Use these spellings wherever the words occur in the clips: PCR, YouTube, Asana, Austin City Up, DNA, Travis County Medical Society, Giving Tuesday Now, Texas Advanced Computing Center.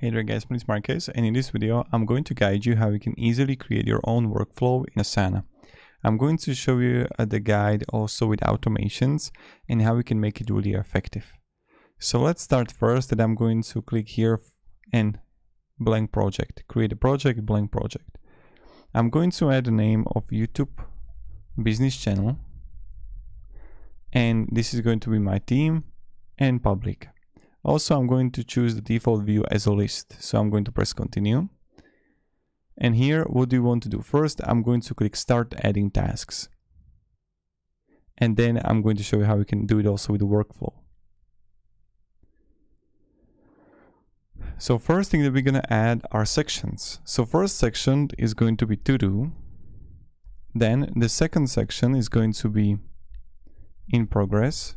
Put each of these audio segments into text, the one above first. Hey there guys, my name is Marcus, and in this video I'm going to guide you how you can easily create your own workflow in Asana. I'm going to show you the guide also with automations and how we can make it really effective. So let's start first that I'm going to click here and blank project, create a project, blank project. I'm going to add the name of YouTube business channel, and this is going to be my team and public. Also, I'm going to choose the default view as a list. So I'm going to press continue. And here, what do you want to do? First, I'm going to click start adding tasks. And then I'm going to show you how we can do it also with the workflow. So first thing that we're going to add are sections. So first section is going to be to do. Then the second section is going to be in progress.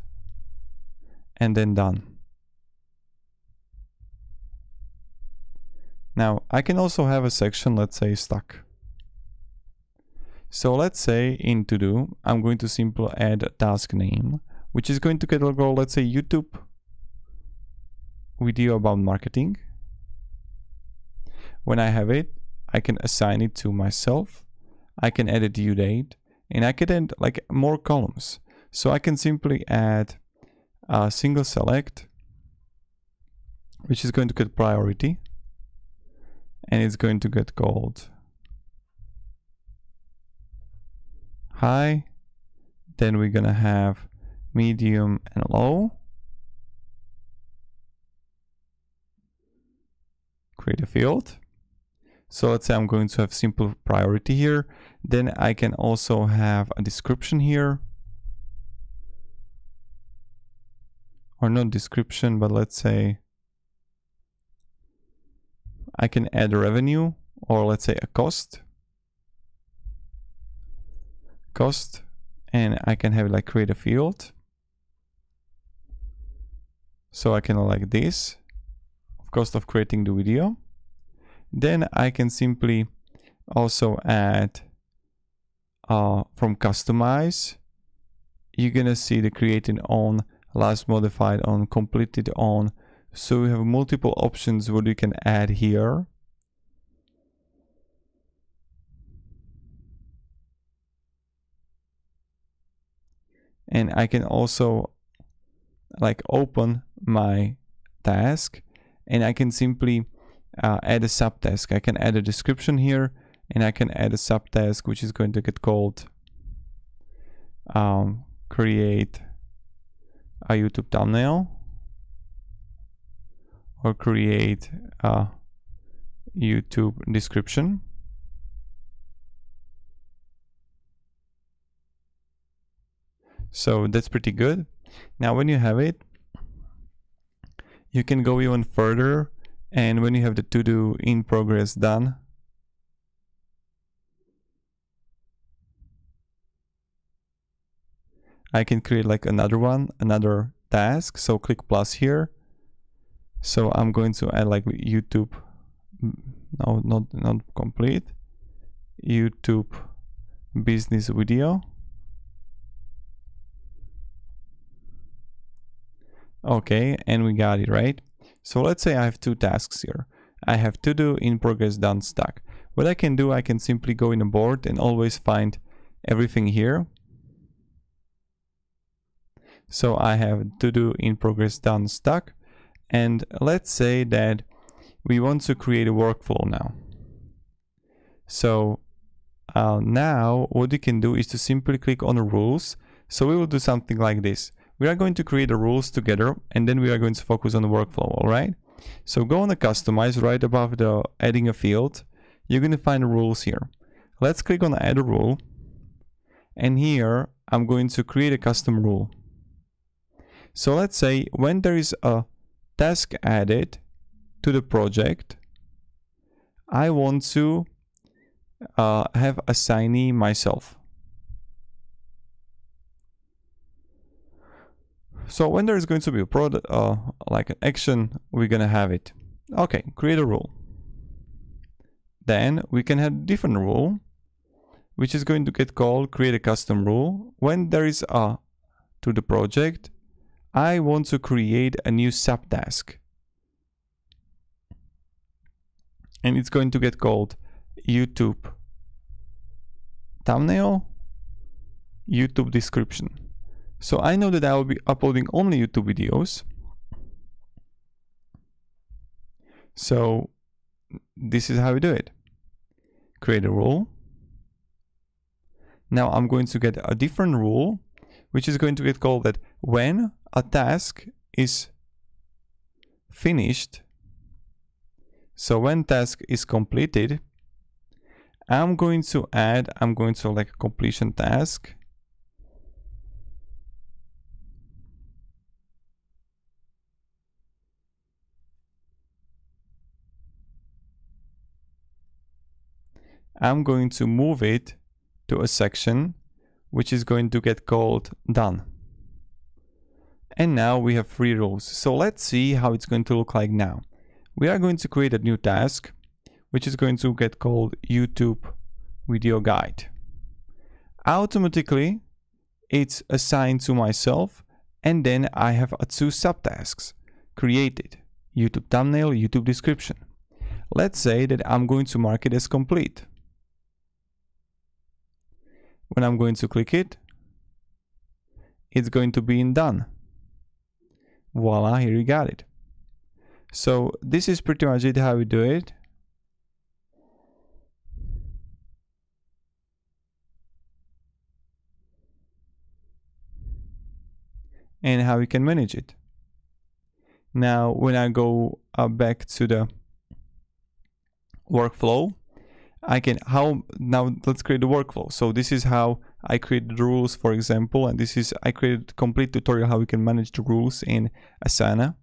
And then done. Now, I can also have a section, let's say stuck. So let's say in to do, I'm going to simply add a task name, which is going to categorize, let's say YouTube video about marketing. When I have it, I can assign it to myself. I can add a due date, and I can add like more columns. So I can simply add a single select, which is going to get priority. And it's going to get called high, then we're going to have medium and low. Create a field. So let's say I'm going to have simple priority here. Then I can also have a description here. Or not description, but let's say I can add revenue, or let's say a cost, and I can have like create a field. So I can like this cost of creating the video. Then I can simply also add from customize. You're gonna see the creating on, last modified on, completed on. So we have multiple options what you can add here. And I can also like open my task, and I can simply add a subtask. I can add a description here, and I can add a subtask which is going to get called create a YouTube thumbnail. Or create a YouTube description. So that's pretty good. Now when you have it, you can go even further, and when you have the to do, in progress, done, I can create like another one, another task. So click plus here. So I'm going to add like YouTube, no, not complete, YouTube business video. Okay, and we got it, right? So let's say I have two tasks here. I have to do, in progress, done, stuck. What I can do, I can simply go in a board and always find everything here. So I have to do, in progress, done, stuck. And let's say that we want to create a workflow now. So now what you can do is to simply click on the rules. So we will do something like this. We are going to create the rules together, and then we are going to focus on the workflow, all right? So go on the customize right above the adding a field. You're going to find the rules here. Let's click on add a rule. And here I'm going to create a custom rule. So let's say when there is a task added to the project, I want to have assignee myself. So when there is going to be a product, like an action, we're going to have it. Okay, create a rule. Then we can have a different rule, which is going to get called create a custom rule. When there is a to the project, I want to create a new subtask. and it's going to get called YouTube thumbnail, YouTube description. So I know that I will be uploading only YouTube videos. So this is how we do it. Create a rule. Now I'm going to get a different rule, which is going to get called that when a task is finished. So when task is completed, I'm going to like completion task. I'm going to move it to a section which is going to get called done. And now we have three rules. So let's see how it's going to look like now. We are going to create a new task which is going to get called YouTube video guide. Automatically it's assigned to myself, and then I have two subtasks created: YouTube thumbnail, YouTube description. Let's say that I'm going to mark it as complete. When I'm going to click it, it's going to be in done. Voila, here you got it. So this is pretty much it how we do it. And how we can manage it. Now when I go back to the workflow, now let's create the workflow. So this is how I created the rules, for example, and this is I created complete tutorial how we can manage the rules in Asana.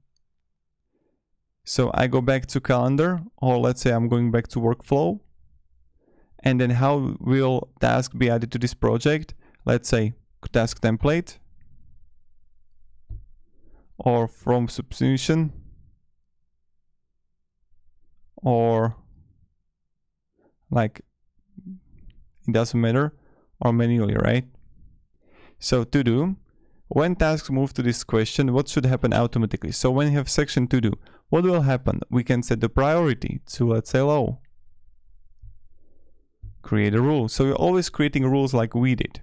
So I go back to calendar, or let's say I'm going back to workflow, and then how will task be added to this project? Let's say task template or from substitution or like it doesn't matter, or manually, right? So to do, when tasks move to this question, what should happen automatically? So when you have section to do, what will happen? We can set the priority to, let's say, low. Create a rule. So you're always creating rules like we did.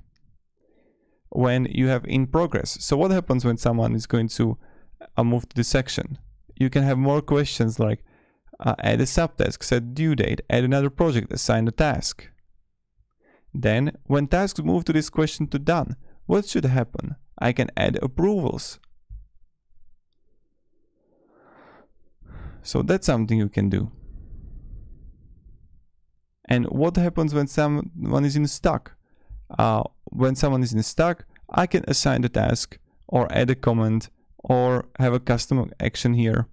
When you have in progress, so what happens when someone is going to move to this section? You can have more questions like add a subtask, set due date, add another project, assign a task. Then, when tasks move to this question to done, what should happen? I can add approvals. So that's something you can do. And what happens when someone is in stuck? When someone is in stuck, I can assign the task or add a comment or have a custom action here.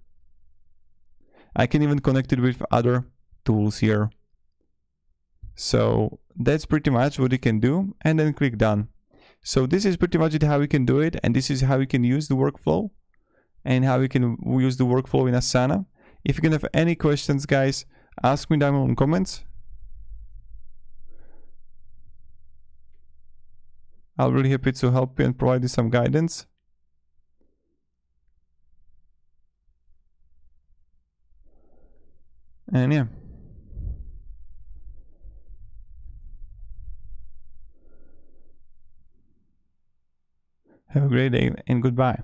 I can even connect it with other tools here. So that's pretty much what you can do, and then click done. So this is pretty much it how we can do it, and this is how we can use the workflow and how we can use the workflow in Asana. If you can have any questions, guys, ask me down in comments. I'll be really happy to help you and provide you some guidance. And yeah. Have a great day and goodbye.